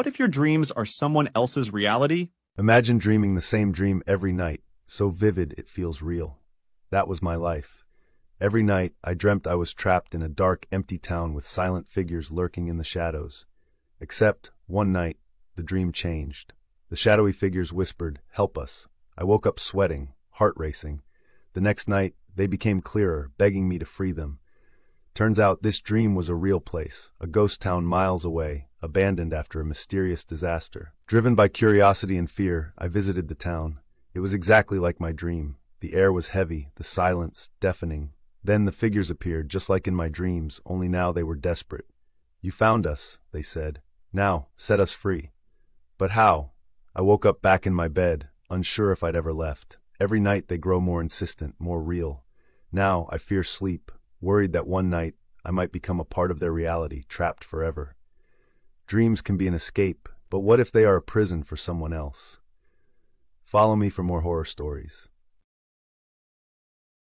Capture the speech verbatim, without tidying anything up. What if your dreams are someone else's reality? Imagine dreaming the same dream every night, so vivid it feels real. That was my life. Every night, I dreamt I was trapped in a dark, empty town with silent figures lurking in the shadows. Except, one night, the dream changed. The shadowy figures whispered, "Help us." I woke up sweating, heart racing. The next night, they became clearer, begging me to free them. Turns out this dream was a real place, a ghost town miles away, abandoned after a mysterious disaster. Driven by curiosity and fear, I visited the town. It was exactly like my dream. The air was heavy, the silence deafening. Then the figures appeared, just like in my dreams, only now they were desperate. "You found us," they said. "Now, set us free." But how? I woke up back in my bed, unsure if I'd ever left. Every night they grow more insistent, more real. Now I fear sleep, worried that one night I might become a part of their reality, trapped forever. Dreams can be an escape, but what if they are a prison for someone else? Follow me for more horror stories.